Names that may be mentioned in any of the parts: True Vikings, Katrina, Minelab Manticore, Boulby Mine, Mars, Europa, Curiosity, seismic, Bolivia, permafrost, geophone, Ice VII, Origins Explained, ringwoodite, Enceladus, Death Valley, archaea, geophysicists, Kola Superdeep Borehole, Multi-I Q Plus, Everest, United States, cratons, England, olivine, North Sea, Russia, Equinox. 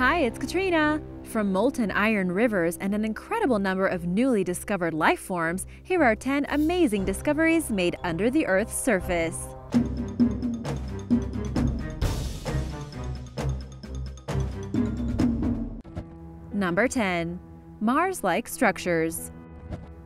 Hi, it's Katrina! From molten iron rivers and an incredible number of newly discovered life forms, here are 10 amazing discoveries made under the Earth's surface. Number 10. Mars-like structures.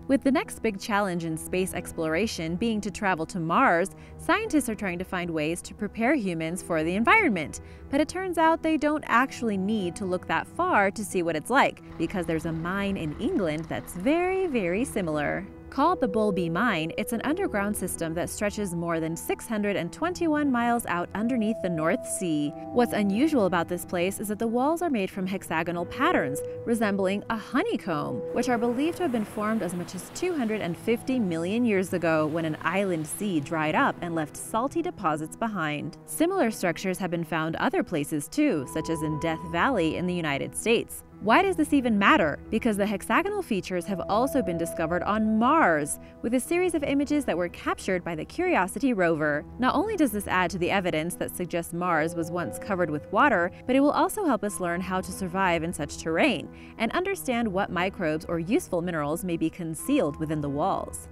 With the next big challenge in space exploration being to travel to Mars, scientists are trying to find ways to prepare humans for the environment. But it turns out they don't actually need to look that far to see what it's like, because there's a mine in England that's very, very similar. Called the Boulby Mine, it's an underground system that stretches more than 621 miles out underneath the North Sea. What's unusual about this place is that the walls are made from hexagonal patterns, resembling a honeycomb, which are believed to have been formed as much as 250 million years ago when an island sea dried up and left salty deposits behind. Similar structures have been found other places too, such as in Death Valley in the United States. Why does this even matter? Because the hexagonal features have also been discovered on Mars, with a series of images that were captured by the Curiosity rover. Not only does this add to the evidence that suggests Mars was once covered with water, but it will also help us learn how to survive in such terrain and understand what microbes or useful minerals may be concealed within the walls.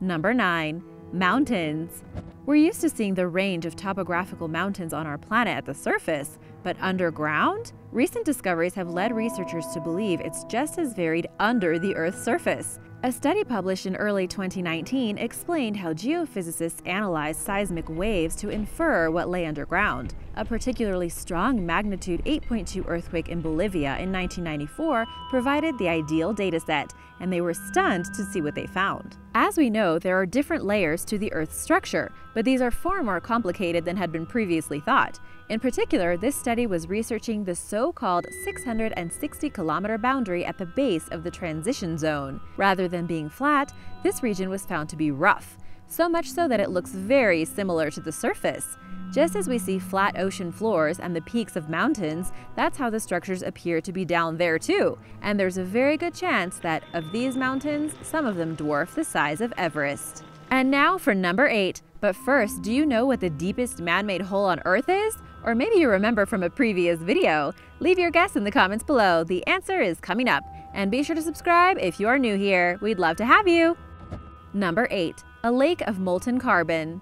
Number 9. Mountains. We're used to seeing the range of topographical mountains on our planet at the surface, but underground? Recent discoveries have led researchers to believe it's just as varied under the Earth's surface. A study published in early 2019 explained how geophysicists analyzed seismic waves to infer what lay underground. A particularly strong magnitude 8.2 earthquake in Bolivia in 1994 provided the ideal dataset, and they were stunned to see what they found. As we know, there are different layers to the Earth's structure, but these are far more complicated than had been previously thought. In particular, this study was researching the so-called 660-kilometer boundary at the base of the transition zone. Rather than being flat, this region was found to be rough, so much so that it looks very similar to the surface. Just as we see flat ocean floors and the peaks of mountains, that's how the structures appear to be down there too. And there's a very good chance that, of these mountains, some of them dwarf the size of Everest. And now for number 8. But first, do you know what the deepest man-made hole on Earth is? Or maybe you remember from a previous video. Leave your guess in the comments below. The answer is coming up. And be sure to subscribe if you are new here. We'd love to have you! Number 8. A lake of molten carbon.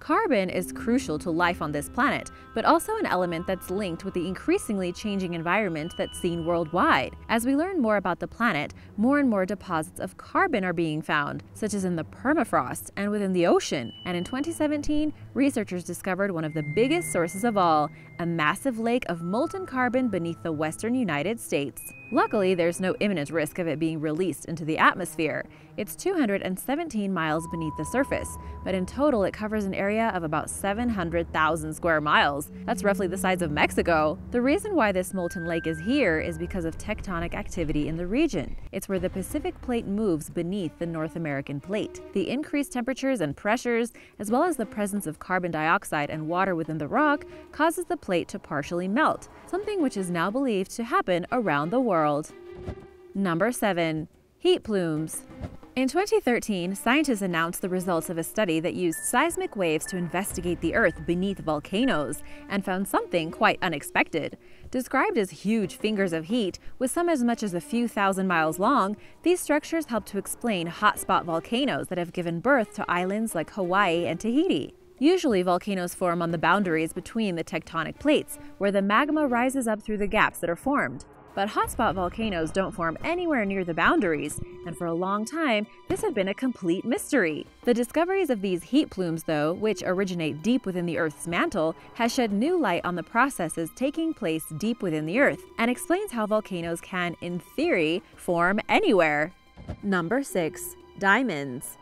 Carbon is crucial to life on this planet, but also an element that's linked with the increasingly changing environment that's seen worldwide. As we learn more about the planet, more and more deposits of carbon are being found, such as in the permafrost and within the ocean. And in 2017, researchers discovered one of the biggest sources of all, a massive lake of molten carbon beneath the western United States. Luckily, there's no imminent risk of it being released into the atmosphere. It's 217 miles beneath the surface, but in total it covers an area of about 700,000 square miles. That's roughly the size of Mexico. The reason why this molten lake is here is because of tectonic activity in the region. It's where the Pacific plate moves beneath the North American plate. The increased temperatures and pressures, as well as the presence of carbon dioxide and water within the rock, causes the plate to partially melt, something which is now believed to happen around the world. Number 7. Heat plumes. In 2013, scientists announced the results of a study that used seismic waves to investigate the Earth beneath volcanoes and found something quite unexpected. Described as huge fingers of heat, with some as much as a few thousand miles long, these structures help to explain hotspot volcanoes that have given birth to islands like Hawaii and Tahiti. Usually, volcanoes form on the boundaries between the tectonic plates, where the magma rises up through the gaps that are formed. But hotspot volcanoes don't form anywhere near the boundaries, and for a long time, this had been a complete mystery. The discoveries of these heat plumes, though, which originate deep within the Earth's mantle, has shed new light on the processes taking place deep within the Earth, and explains how volcanoes can, in theory, form anywhere. Number 6. Diamonds.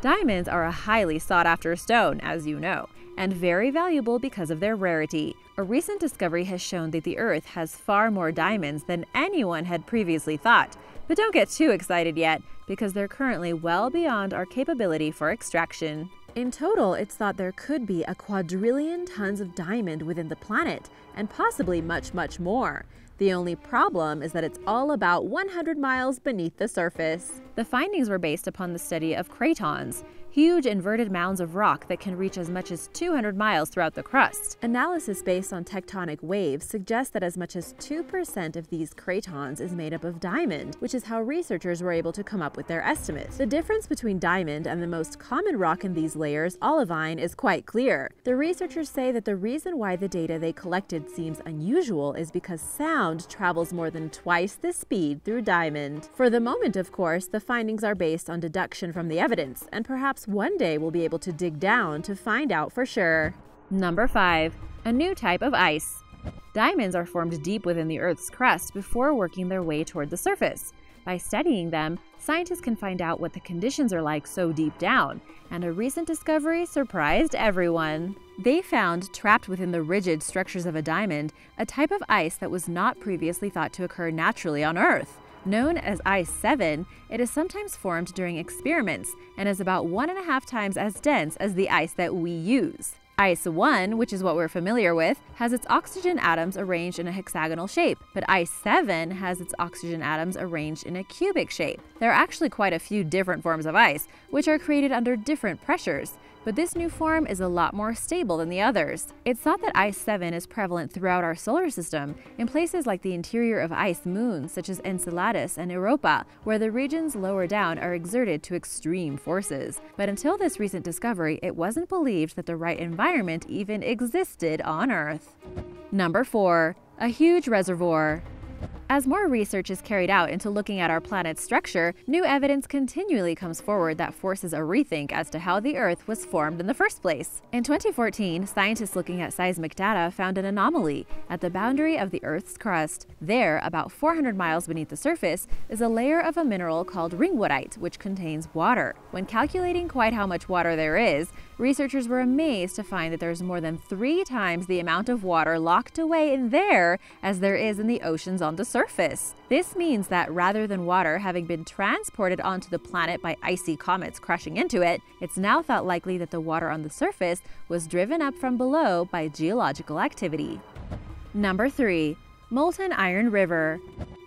Diamonds are a highly sought-after stone, as you know, and very valuable because of their rarity. A recent discovery has shown that the Earth has far more diamonds than anyone had previously thought. But don't get too excited yet, because they're currently well beyond our capability for extraction. In total, it's thought there could be a quadrillion tons of diamond within the planet, and possibly much, much more. The only problem is that it's all about 100 miles beneath the surface. The findings were based upon the study of cratons. huge inverted mounds of rock that can reach as much as 200 miles throughout the crust. Analysis based on tectonic waves suggests that as much as 2% of these cratons is made up of diamond, which is how researchers were able to come up with their estimate. The difference between diamond and the most common rock in these layers, olivine, is quite clear. The researchers say that the reason why the data they collected seems unusual is because sound travels more than twice the speed through diamond. For the moment, of course, the findings are based on deduction from the evidence, and perhaps one day we'll be able to dig down to find out for sure. Number 5. A new type of ice. Diamonds are formed deep within the Earth's crust before working their way toward the surface. By studying them, scientists can find out what the conditions are like so deep down, and a recent discovery surprised everyone. They found, trapped within the rigid structures of a diamond, a type of ice that was not previously thought to occur naturally on Earth. Known as Ice VII, it is sometimes formed during experiments and is about 1.5 times as dense as the ice that we use. Ice 1, which is what we're familiar with, has its oxygen atoms arranged in a hexagonal shape, but Ice 7 has its oxygen atoms arranged in a cubic shape. There are actually quite a few different forms of ice, which are created under different pressures, but this new form is a lot more stable than the others. It's thought that Ice 7 is prevalent throughout our solar system, in places like the interior of ice moons such as Enceladus and Europa, where the regions lower down are exerted to extreme forces. But until this recent discovery, it wasn't believed that the right environment even existed on Earth. Number 4. A huge reservoir. As more research is carried out into looking at our planet's structure, new evidence continually comes forward that forces a rethink as to how the Earth was formed in the first place. In 2014, scientists looking at seismic data found an anomaly at the boundary of the Earth's crust. There, about 400 miles beneath the surface, is a layer of a mineral called ringwoodite, which contains water. When calculating quite how much water there is, researchers were amazed to find that there's more than 3 times the amount of water locked away in there as there is in the oceans on the surface. This means that rather than water having been transported onto the planet by icy comets crashing into it, it's now thought likely that the water on the surface was driven up from below by geological activity. Number 3. Molten Iron River.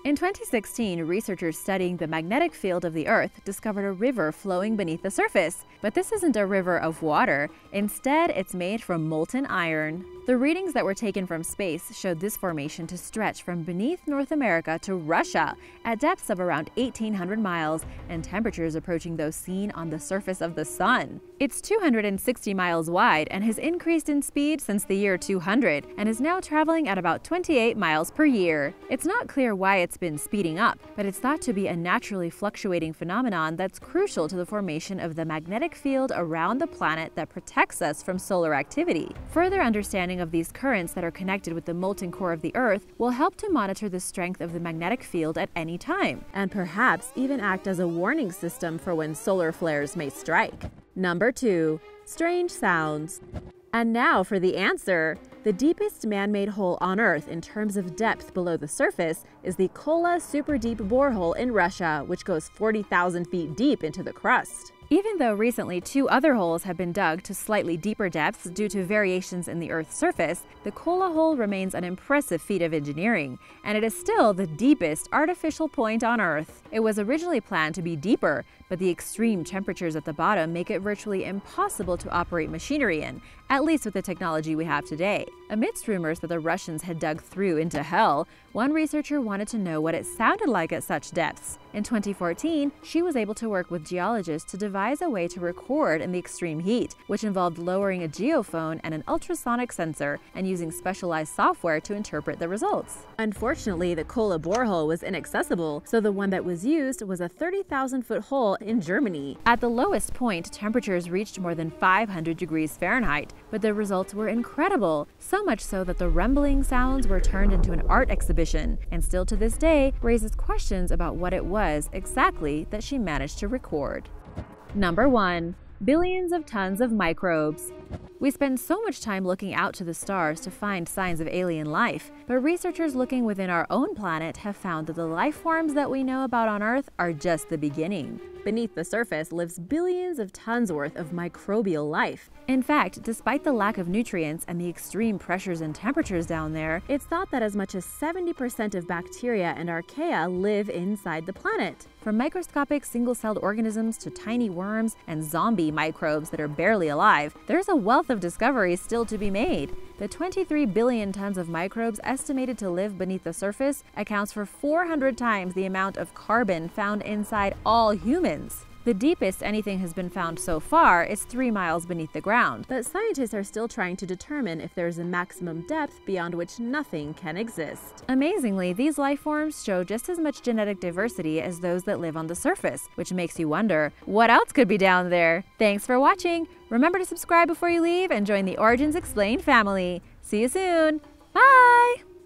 In 2016, researchers studying the magnetic field of the Earth discovered a river flowing beneath the surface. But this isn't a river of water. Instead, it's made from molten iron. The readings that were taken from space showed this formation to stretch from beneath North America to Russia at depths of around 1,800 miles and temperatures approaching those seen on the surface of the Sun. It's 260 miles wide and has increased in speed since the year 200 and is now traveling at about 28 miles per year. It's not clear why it's been speeding up, but it's thought to be a naturally fluctuating phenomenon that's crucial to the formation of the magnetic field around the planet that protects us from solar activity. Further understanding of these currents that are connected with the molten core of the Earth will help to monitor the strength of the magnetic field at any time, and perhaps even act as a warning system for when solar flares may strike. Number 2. Strange sounds. And now for the answer. The deepest man-made hole on Earth in terms of depth below the surface is the Kola Superdeep Borehole in Russia, which goes 40,000 feet deep into the crust. Even though recently 2 other holes have been dug to slightly deeper depths due to variations in the Earth's surface, the Kola hole remains an impressive feat of engineering, and it is still the deepest artificial point on Earth. It was originally planned to be deeper, but the extreme temperatures at the bottom make it virtually impossible to operate machinery in, at least with the technology we have today. Amidst rumors that the Russians had dug through into hell, one researcher wanted to know what it sounded like at such depths. In 2014, she was able to work with geologists to devise a way to record in the extreme heat, which involved lowering a geophone and an ultrasonic sensor and using specialized software to interpret the results. Unfortunately, the Kola borehole was inaccessible, so the one that was used was a 30,000-foot hole in Germany. At the lowest point, temperatures reached more than 500 degrees Fahrenheit, but the results were incredible, so much so that the rumbling sounds were turned into an art exhibition, and still to this day raises questions about what it was exactly that she managed to record. Number 1. Billions of tons of microbes. We spend so much time looking out to the stars to find signs of alien life, but researchers looking within our own planet have found that the life forms that we know about on Earth are just the beginning. Beneath the surface lives billions of tons worth of microbial life. In fact, despite the lack of nutrients and the extreme pressures and temperatures down there, it's thought that as much as 70% of bacteria and archaea live inside the planet. From microscopic single-celled organisms to tiny worms and zombie microbes that are barely alive, there's a wealth of discoveries still to be made. The 23 billion tons of microbes estimated to live beneath the surface accounts for 400 times the amount of carbon found inside all humans. The deepest anything has been found so far is 3 miles beneath the ground, but scientists are still trying to determine if there is a maximum depth beyond which nothing can exist. Amazingly, these life forms show just as much genetic diversity as those that live on the surface, which makes you wonder, what else could be down there? Thanks for watching! Remember to subscribe before you leave and join the Origins Explained family! See you soon! Bye!